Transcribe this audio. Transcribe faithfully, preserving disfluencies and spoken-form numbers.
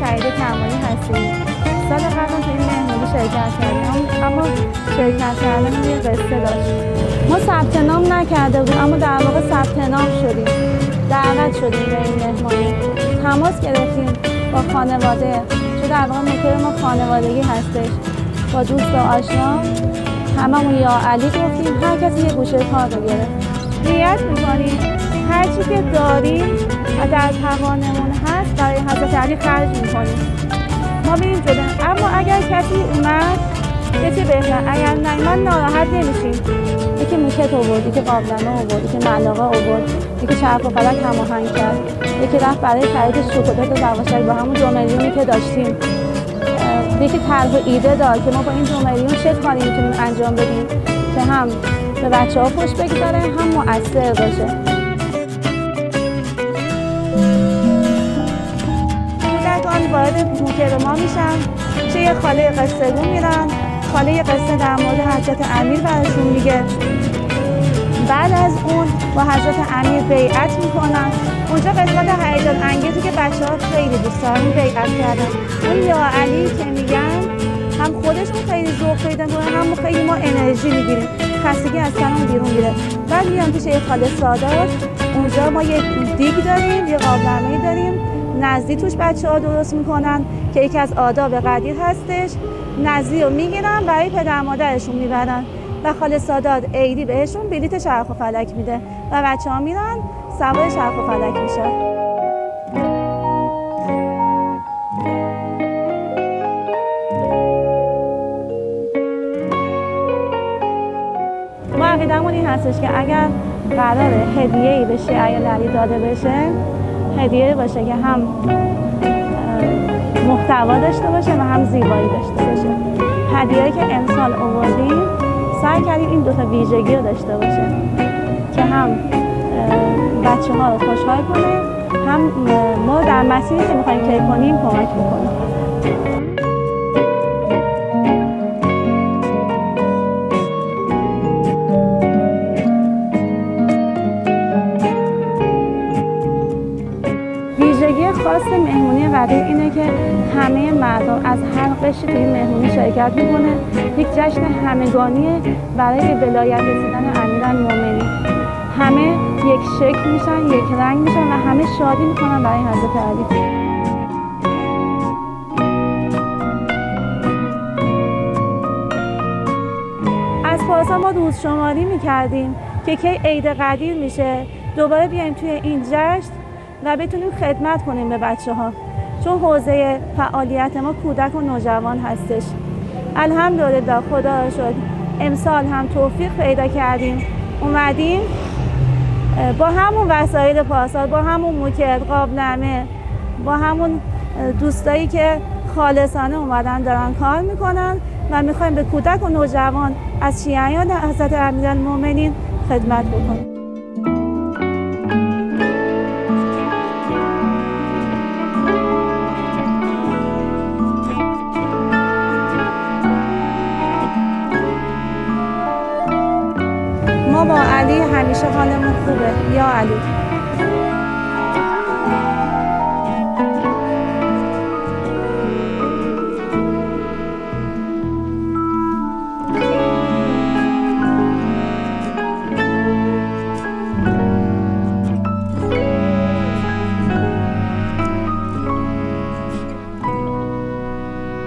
شهید کرمانی هستیم. سال قبل تو این مهمونی شرکت کردیم، اما شرکت کردن یه قصه داشت. ما ثبت نام نکرده بودیم، اما در واقع ثبت نام شدیم، دعوت شدیم به این مهمونی. تماس گرفتیم با خانواده، چون در واقع مکر ما خانوادگی هستش، با دوست و آشنا. هممون یا علی گفتیم، هر کسی یه گوشه کار رو گرفت. نیت می‌کنیم هر چی که داریم و در توانمون هست برای حضرت علی خرج می‌کنیم. ما می‌ریم جلو، اما اگر کسی اومد که چه بهتر، اگر نه من ناراحت نمی‌شیم. یکی موکت آورد، یکی قابلمه آورد، یکی ملاقه آورد، یکی چرخ و فلک هماهنگ کرد، یکی رفت برای خرید شکلات و یواشک با همون دو میلیونی که داشتیم. یکی طرح و ایده داد که ما با این دو میلیون چه کاری می‌تونیم انجام بدیم که هم به بچه ها خوش بگذاره هم مؤثر باشه. کودکان وارد موکر ما میشن، چه یه خاله قصه گو میرن، خاله یه قصه در مورد حضرت امیر براشون میگه. بعد از اون با حضرت امیر بیعت میکنن. اونجا قسمت هیجان انگیزی که بچه ها خیلی دوست دارن بیعت کردن. اون یا علی که میگن هم خودشون خیلی ذوق پیدا میکنن، هم خیلی ما انرژی میگیریم، خستگی از تنمون بیرون میره. بعد میام پیش یه خاله سادات، اونجا ما یه دیگ داریم، یه قابلمه‌ای داریم، نزدی توش بچه‌ها درست میکنن که یکی از آداب قدیر هستش. نزدی رو میگیرن برای پدر مادرشون میبرن و خاله سادات عیدی بهشون بلیت چرخ و فلک میده و بچه‌ها میرن سوار چرخ و فلک میشن. عقیدمون این هستش که اگر قراره هدیه‌ای به شیعیان علی داده بشه، هدیه باشه که هم محتوا داشته باشه و هم زیبایی داشته باشه. هدیه‌ای که امسال آوردیم سعی کردیم این دو تا ویژگی رو داشته باشه که هم بچه‌ها رو خوشحال کنه، هم ما در مسیری که می‌خوایم طی کنیم کمک می‌کنه. خواست مهمونی قدیر اینه که همه مردم از هر قشری توی مهمونی شرکت میکنه. یک جشن همگانی برای ولایت رسیدن امیرالمومنین. همه یک شکل میشن، یک رنگ میشن و همه شادی میکنن برای حضرت علی. از پارسال ما روز شماری میکردیم که کی عید قدیر میشه، دوباره بیایم توی این جشن و بتونیم خدمت کنیم به بچه ها، چون حوزه فعالیت ما کودک و نوجوان هستش. الحمدلله خدا شد امسال هم توفیق پیدا کردیم، اومدیم با همون وسایل پارسال، با همون موکت، قابلمه، با همون دوستایی که خالصانه اومدن دارن کار میکنن و میخوایم به کودک و نوجوان از شیعیان حضرت امیرالمومنین خدمت بکنیم. با علی همیشه حالمون خوبه. یا علی.